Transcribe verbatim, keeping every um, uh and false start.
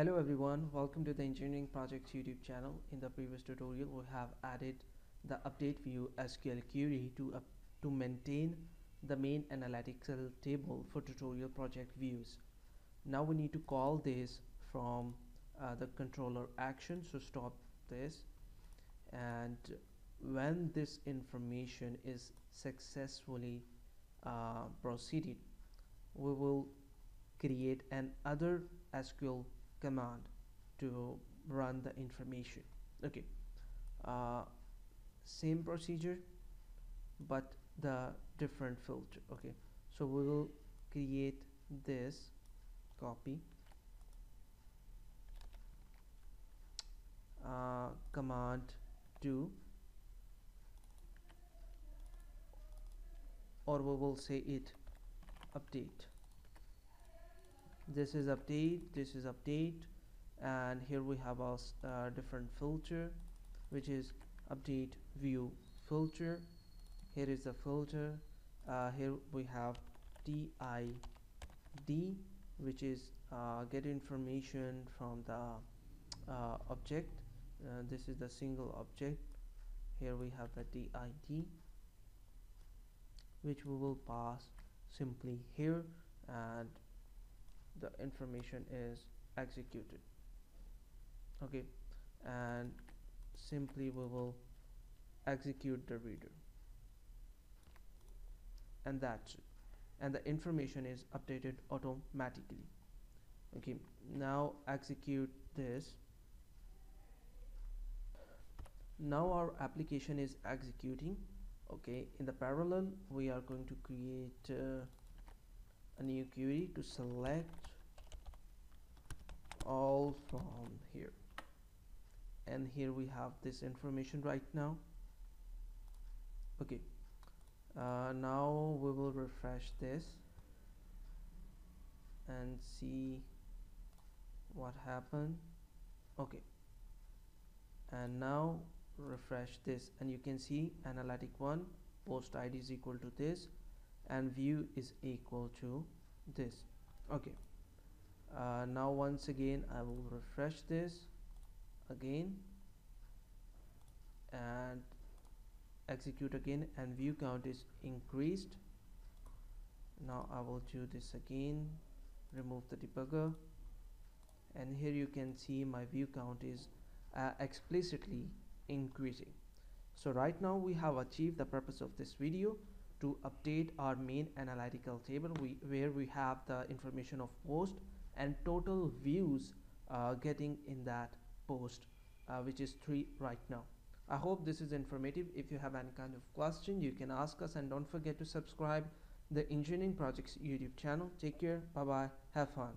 Hello everyone, welcome to the Engineering Projects YouTube channel. In the previous tutorial, we have added the update view S Q L query to up to maintain the main analytical table for tutorial project views. Now we need to call this from uh, the controller action. So stop this, and when this information is successfully uh, proceeded, we will create an other S Q L command to run the information. Okay, uh, same procedure but the different filter. Okay, so we will create this, copy uh, command to, or we will say it update. This is update, this is update, and here we have a uh, different filter, which is update view filter. Here is the filter. Uh, here we have T I D, which is uh, get information from the uh, object. Uh, this is the single object. Here we have the T I D, which we will pass simply here, and the information is executed. Okay, and simply we will execute the reader, and that's it, and the information is updated automatically. Okay, now execute this. Now our application is executing. Okay, in the parallel we are going to create uh, a new query to select all from here, and here we have this information right now. Okay, uh, now we will refresh this and see what happened. Okay, and now refresh this, and you can see analytic one post I D is equal to this and view is equal to this. Okay, uh, now once again I will refresh this again and execute again, and view count is increased. Now I will do this again, remove the debugger, and here you can see my view count is uh, explicitly increasing. So right now we have achieved the purpose of this video, to update our main analytical table we, where we have the information of post and total views uh, getting in that post, uh, which is three right now. I hope this is informative. If you have any kind of question, you can ask us, and don't forget to subscribe the Engineering Projects YouTube channel. Take care, bye bye, have fun.